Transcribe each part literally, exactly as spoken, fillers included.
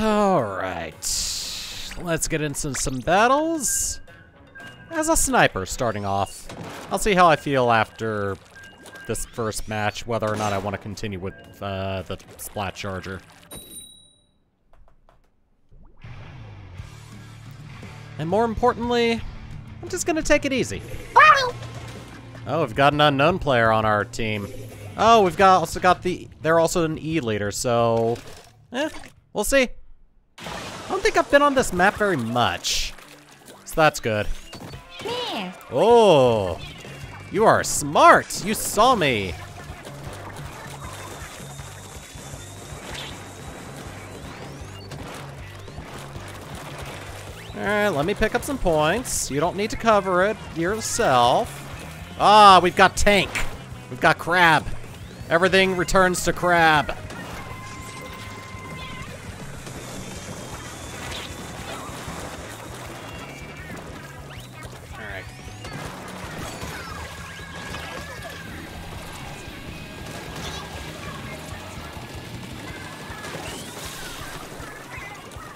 Alright, let's get into some battles. As a sniper starting off. I'll see how I feel after this first match, whether or not I want to continue with uh, the Splat Charger. And more importantly, I'm just gonna take it easy. Oh, we've got an unknown player on our team. Oh, we've got also got the, they're also an E leader, so, eh, we'll see. I don't think I've been on this map very much, so that's good. Yeah. Oh, you are smart. You saw me. All right, let me pick up some points. You don't need to cover it yourself. Ah, we've got tank. We've got crab. Everything returns to crab.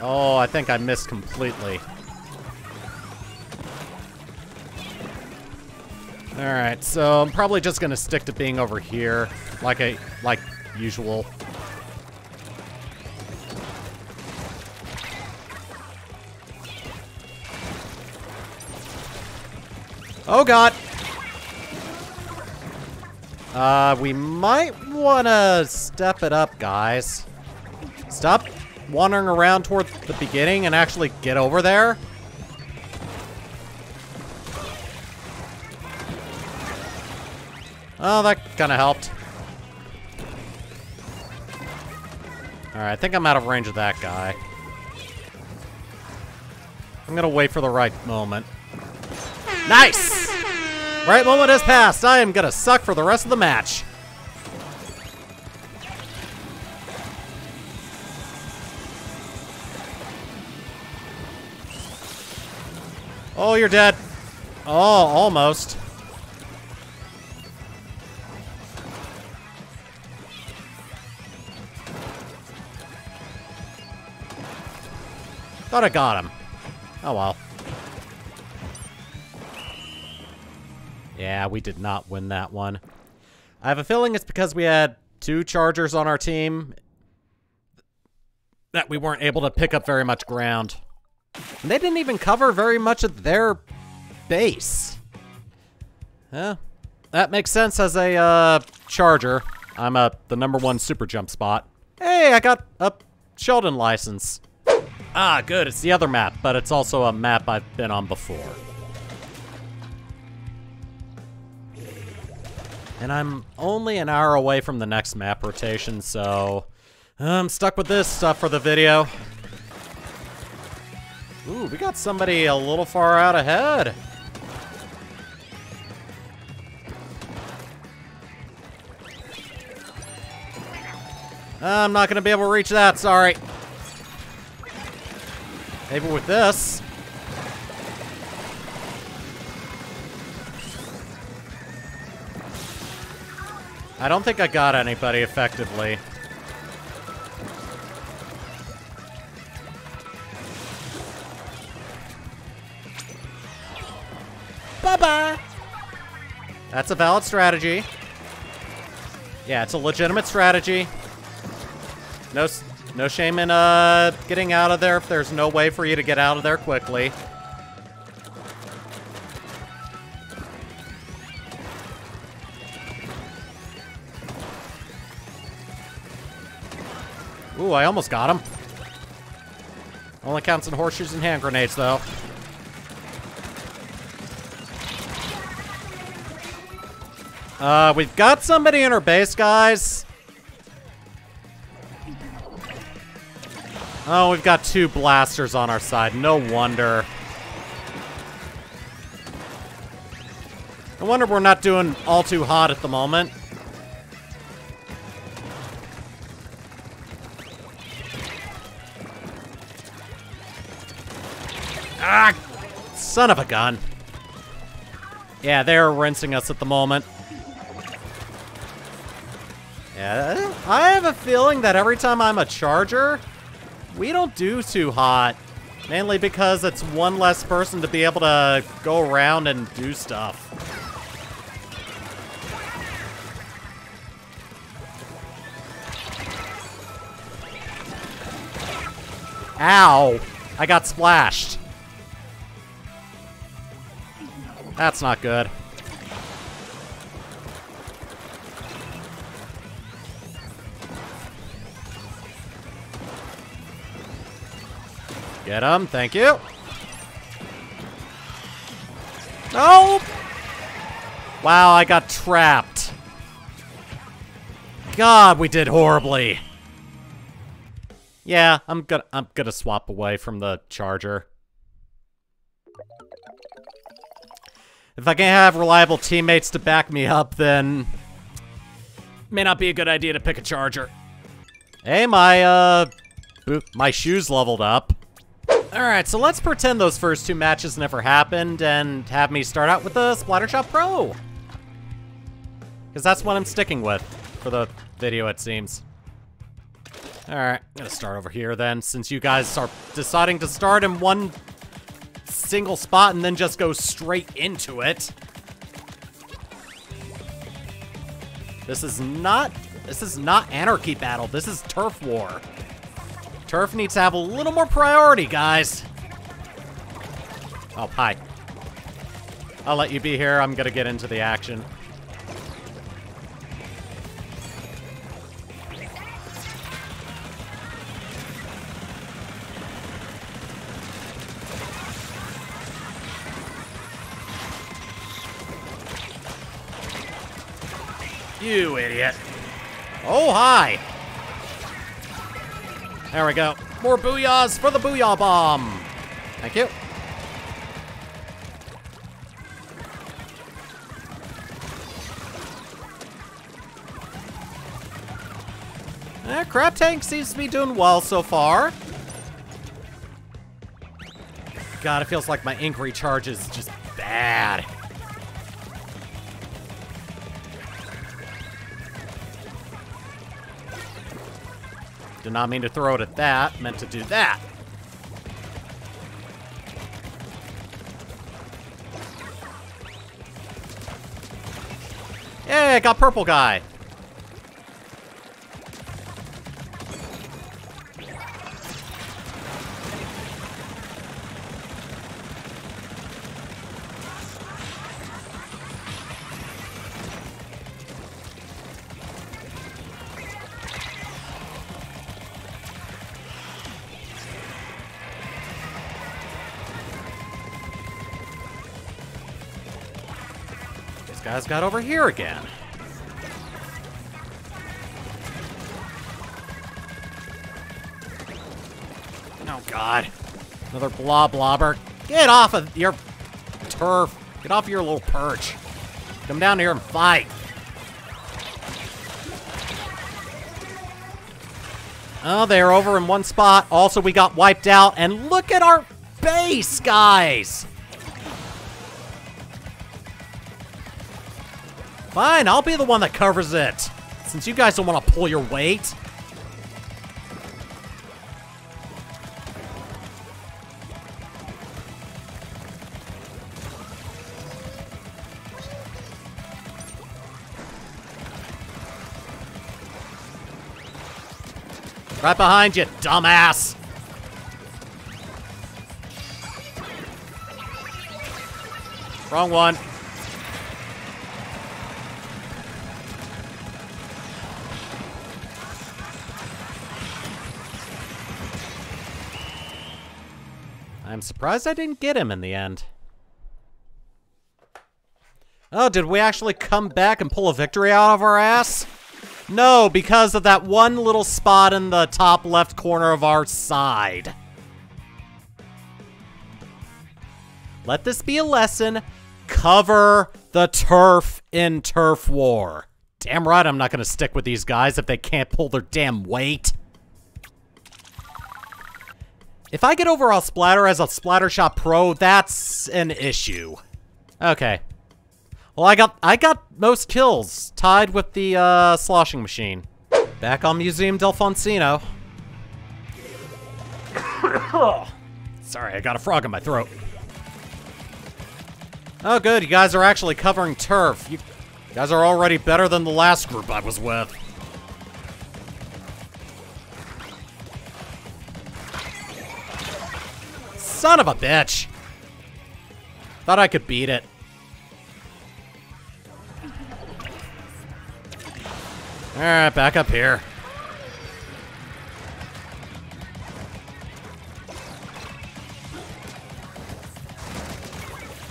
Oh, I think I missed completely. Alright, so I'm probably just gonna stick to being over here, like a like usual. Oh god! Uh, we might wanna step it up, guys. Stop wandering around toward the beginning and actually get over there. Oh, that kind of helped. Alright, I think I'm out of range of that guy. I'm gonna wait for the right moment. Nice! Right moment has passed. I am gonna suck for the rest of the match. Oh, you're dead. Oh, almost. Thought I got him. Oh, well. Yeah, we did not win that one. I have a feeling it's because we had two chargers on our team that we weren't able to pick up very much ground. And they didn't even cover very much of their base. Yeah, that makes sense as a uh, charger. I'm uh, the number one super jump spot. Hey, I got a Sheldon license. Ah, good, it's the other map, but it's also a map I've been on before. And I'm only an hour away from the next map rotation, so I'm stuck with this stuff for the video. Ooh, we got somebody a little far out ahead. I'm not gonna be able to reach that, sorry. Maybe with this. I don't think I got anybody effectively. Bye-bye. That's a valid strategy. Yeah, it's a legitimate strategy. No, no shame in uh, getting out of there if there's no way for you to get out of there quickly. Ooh, I almost got him. Only counts in horseshoes and hand grenades, though. Uh, we've got somebody in our base, guys. Oh, we've got two blasters on our side. No wonder. No wonder we're not doing all too hot at the moment. Ah, son of a gun. Yeah, they're rinsing us at the moment. Yeah, I have a feeling that every time I'm a charger, We don't do too hot. Mainly because it's one less person to be able to go around and do stuff. Ow! I got splashed. That's not good. Get him, thank you. No! Wow, I got trapped. God, we did horribly. Yeah, I'm gonna I'm gonna swap away from the charger. If I can't have reliable teammates to back me up, then may not be a good idea to pick a charger. Hey, my uh my shoes leveled up. Alright, so let's pretend those first two matches never happened and have me start out with the Splattershot Pro. Because that's what I'm sticking with for the video, it seems. Alright, I'm gonna start over here then, since you guys are deciding to start in one single spot and then just go straight into it. This is not, this is not Anarchy Battle, this is Turf War. Turf needs to have a little more priority, guys. Oh, hi. I'll let you be here. I'm gonna get into the action. You idiot. Oh, hi. There we go. More booyahs for the booyah bomb. Thank you. Eh, Crab Tank seems to be doing well so far. God, it feels like my ink recharge is just bad. Did not mean to throw it at that. Meant to do that. Hey, I got purple guy. Guys got over here again. Oh God, another blob blobber. Get off of your turf. Get off your little perch. Come down here and fight. Oh, they're over in one spot. Also, we got wiped out. And look at our base, guys. Fine, I'll be the one that covers it, since you guys don't want to pull your weight. Right behind you, dumbass. Wrong one. I'm surprised I didn't get him in the end. Oh, did we actually come back and pull a victory out of our ass? No, because of that one little spot in the top left corner of our side. Let this be a lesson. Cover the turf in Turf War. Damn right I'm not going to stick with these guys if they can't pull their damn weight. If I get overall splatter as a Splattershot Pro, that's an issue. Okay. Well, I got I got most kills, tied with the uh, sloshing machine. Back on Museum Delfoncino. Ugh. Sorry, I got a frog in my throat. Oh good, you guys are actually covering turf. You guys are already better than the last group I was with. Son of a bitch. Thought I could beat it. Alright, back up here.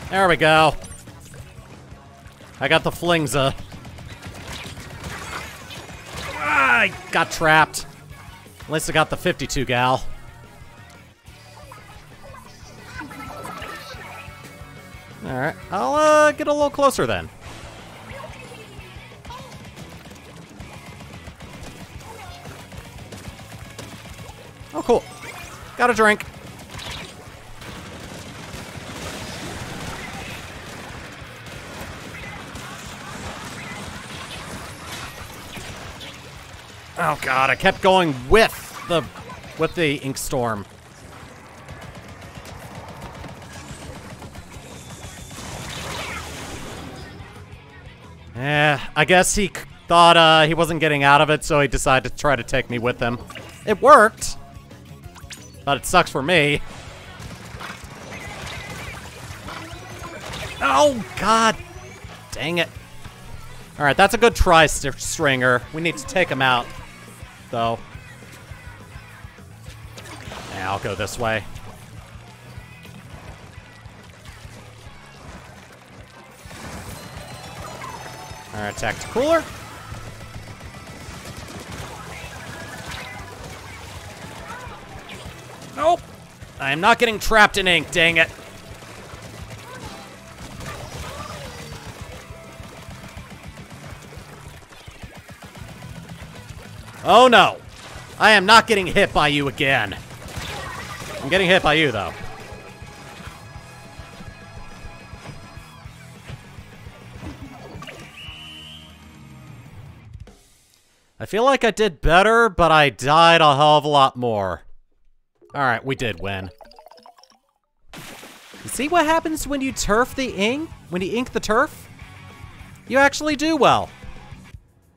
There we go. I got the flingza. Ah, I got trapped. At least I got the fifty-two gal. Alright, I'll uh, get a little closer then. Oh, cool. Got a drink. Oh god, I kept going with the with the ink storm. Eh, I guess he thought uh, he wasn't getting out of it, so he decided to try to take me with him. It worked, but it sucks for me. Oh god, dang it! All right, that's a good try, Stringer. We need to take him out. So, yeah, I'll go this way. All right, attack the cooler. Nope. I am not getting trapped in ink, dang it. Oh no. I am not getting hit by you again. I'm getting hit by you, though. I feel like I did better, but I died a hell of a lot more. Alright, we did win. You see what happens when you turf the ink? When you ink the turf? You actually do well.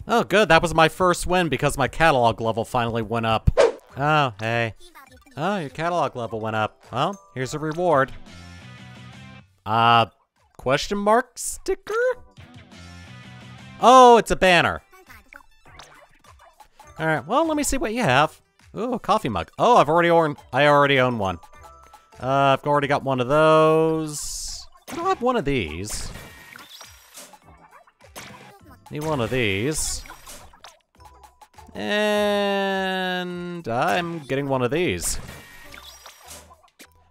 Oh good, that was my first win because my catalog level finally went up. Oh, hey. Oh, your catalog level went up. Well, here's a reward. Uh, question mark sticker? Oh, it's a banner. All right, well, let me see what you have. Ooh, a coffee mug. Oh, I've already owned, I already own one. Uh, I've already got one of those. I don't have one of these. Need one of these. And I'm getting one of these.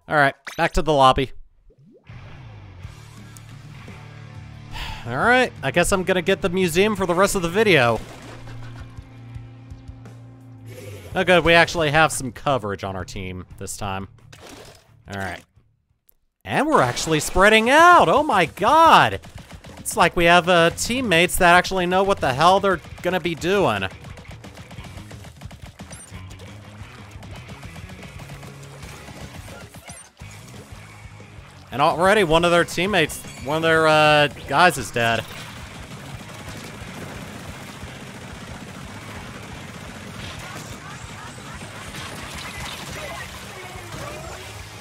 All right, back to the lobby. All right, I guess I'm gonna get the museum for the rest of the video. Oh good, we actually have some coverage on our team this time. Alright. And we're actually spreading out! Oh my god! It's like we have uh, teammates that actually know what the hell they're gonna be doing. And already one of their teammates, one of their uh, guys is dead.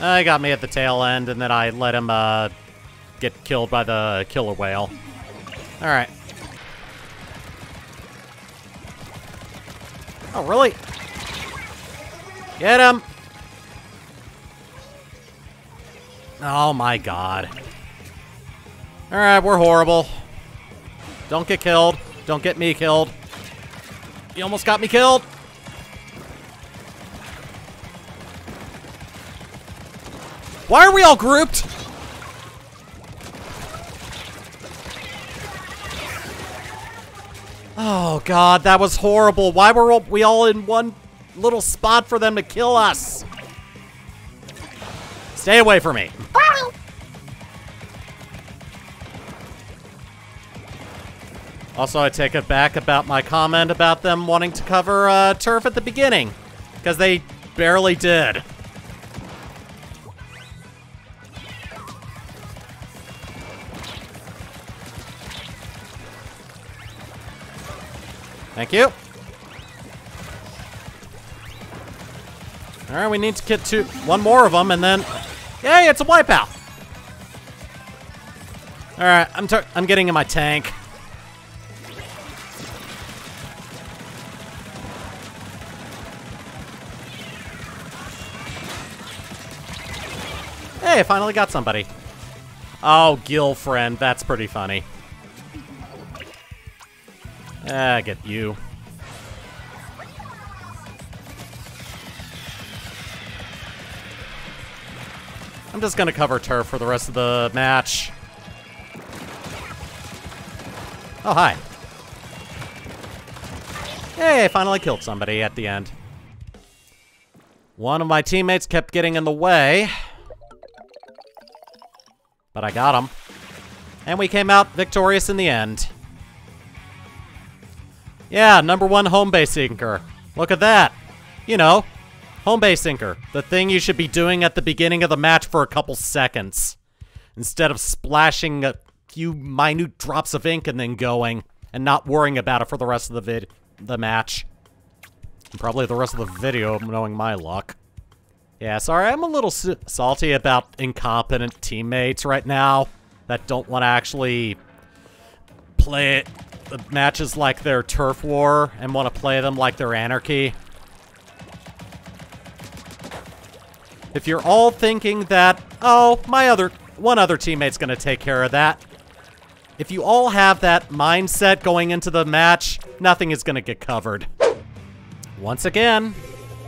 Uh, he got me at the tail end, and then I let him uh, get killed by the killer whale. All right. Oh, really? Get him! Oh, my god. All right, we're horrible. Don't get killed. Don't get me killed. You almost got me killed. Why are we all grouped? Oh god, that was horrible. Why were we all in one little spot for them to kill us? Stay away from me. Also, I take it back about my comment about them wanting to cover uh, turf at the beginning, because they barely did. Thank you. All right, we need to get to one more of them, and then, yay, it's a wipeout. All right, I'm I'm getting in my tank. Hey, I finally got somebody. Oh, girlfriend, that's pretty funny. Ah, get you. I'm just gonna cover turf for the rest of the match. Oh, hi. Hey, I finally killed somebody at the end. One of my teammates kept getting in the way, but I got him. And we came out victorious in the end. Yeah, number one home base inker. Look at that. You know, home base inker. The thing you should be doing at the beginning of the match for a couple seconds. Instead of splashing a few minute drops of ink and then going. And not worrying about it for the rest of the vid the match. And probably the rest of the video, knowing my luck. Yeah, sorry, I'm a little salty about incompetent teammates right now. That don't want to actually play it. The matches like their Turf War and want to play them like their Anarchy. If you're all thinking that, oh, my other one other teammate's gonna take care of that. If you all have that mindset going into the match, nothing is gonna get covered. Once again,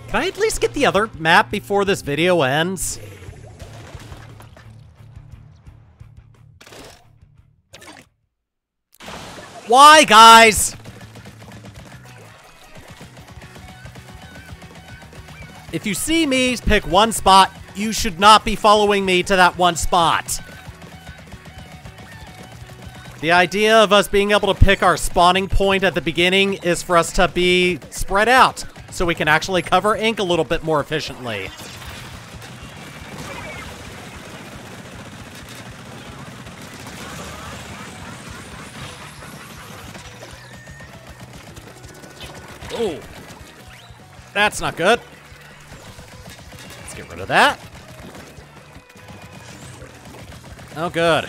can I at least get the other map before this video ends? Why, guys? If you see me pick one spot, you should not be following me to that one spot. The idea of us being able to pick our spawning point at the beginning is for us to be spread out, so we can actually cover ink a little bit more efficiently. Ooh. That's not good. Let's get rid of that. Oh, good.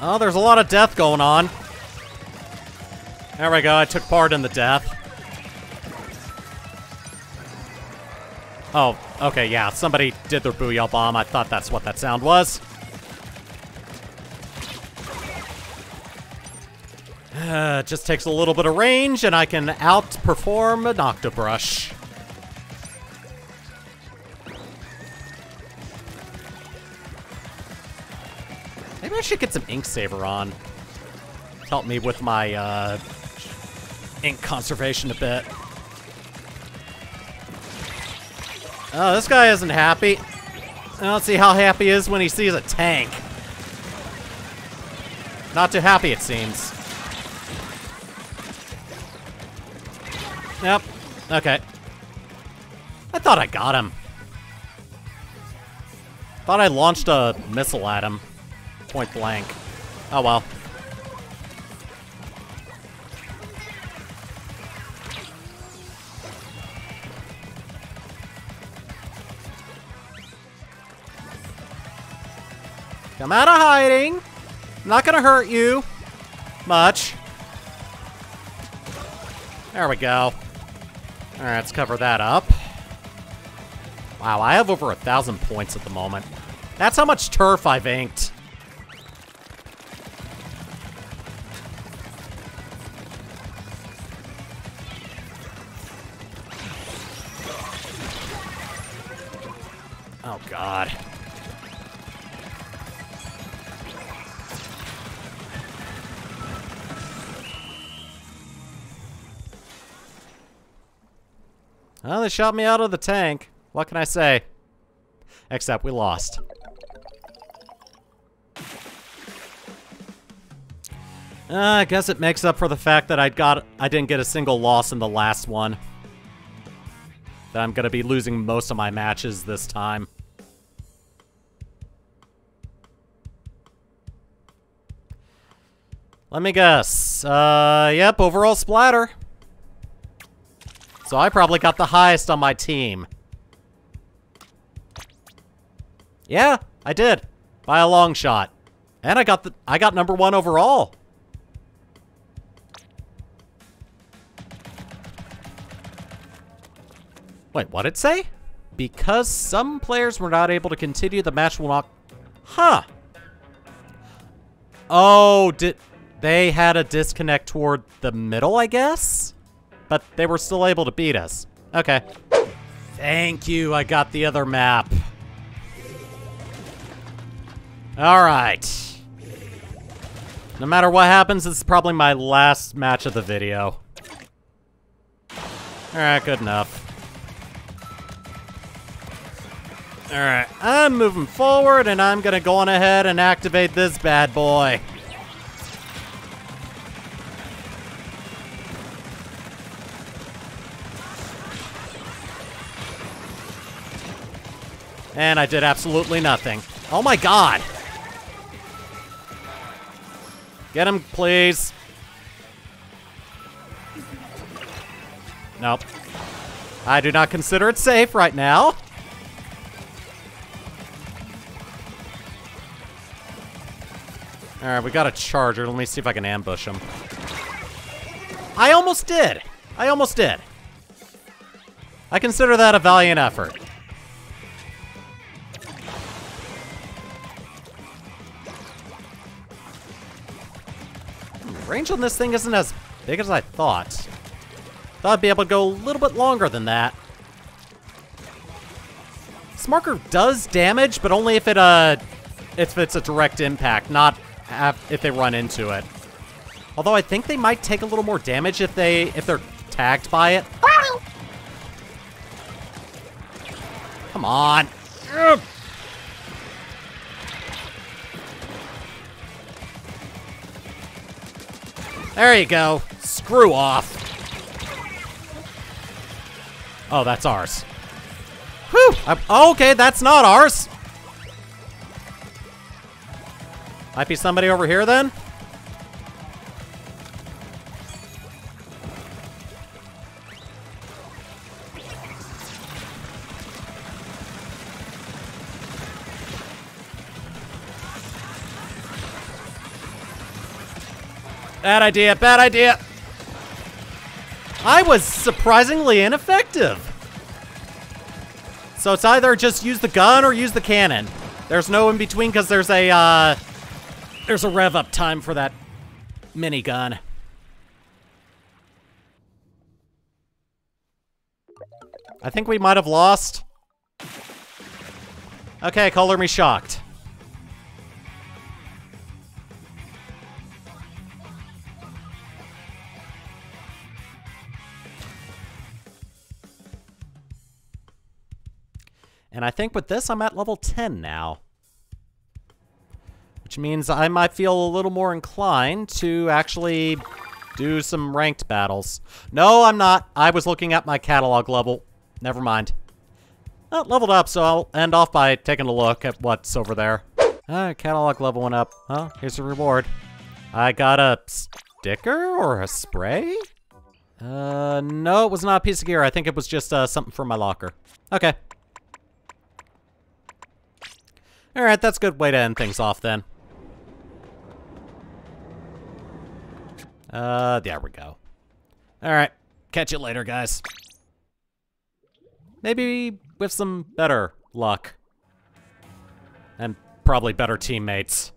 Oh, there's a lot of death going on. There we go. I took part in the death. Oh, okay, yeah. Somebody did their booyah bomb. I thought that's what that sound was. Uh, it just takes a little bit of range, and I can outperform an Octobrush. Maybe I should get some ink saver on. Help me with my uh, ink conservation a bit. Oh, this guy isn't happy. Let's see how happy he is when he sees a tank. Not too happy, it seems. Yep. Okay. I thought I got him. Thought I launched a missile at him. Point blank. Oh well. Come out of hiding. Not gonna hurt you much. There we go. All right, let's cover that up. Wow, I have over a thousand points at the moment. That's how much turf I've inked. Oh, God. Well, they shot me out of the tank. What can I say? Except we lost. Uh, I guess it makes up for the fact that I got I didn't get a single loss in the last one. That I'm gonna be losing most of my matches this time. Let me guess. Uh, yep, overall splatter. So I probably got the highest on my team. Yeah, I did. By a long shot. And I got the I got number one overall. Wait, what'd it say? Because some players were not able to continue, the match will not... Huh. Oh, did... They had a disconnect toward the middle, I guess? But they were still able to beat us. Okay. Thank you, I got the other map. Alright. No matter what happens, this is probably my last match of the video. Alright, good enough. Alright, I'm moving forward, and I'm gonna go on ahead and activate this bad boy. And I did absolutely nothing. Oh my god! Get him, please. Nope. I do not consider it safe right now. Alright, we got a charger. Let me see if I can ambush him. I almost did! I almost did. I consider that a valiant effort. Range on this thing isn't as big as I thought. Thought I'd be able to go a little bit longer than that. This marker does damage, but only if it uh, if it's a direct impact, not if they run into it. Although I think they might take a little more damage if they if they're tagged by it. Come on. Ugh. There you go. Screw off. Oh, that's ours. Whew. I, okay, that's not ours. Might be somebody over here then. Bad idea, bad idea. I was surprisingly ineffective. So it's either just use the gun or use the cannon. There's no in between because there's a uh, there's a rev up time for that minigun. I think we might have lost. Okay, color me shocked. And I think with this, I'm at level ten now. Which means I might feel a little more inclined to actually do some ranked battles. No, I'm not. I was looking at my catalog level. Never mind. Oh, leveled up, so I'll end off by taking a look at what's over there. Ah, catalog level went up. Huh? Here's a reward. I got a sticker or a spray? Uh, no, it was not a piece of gear. I think it was just uh, something from my locker. Okay. Alright, that's a good way to end things off then. Uh, there we go. Alright, catch you later, guys. Maybe with some better luck. And probably better teammates.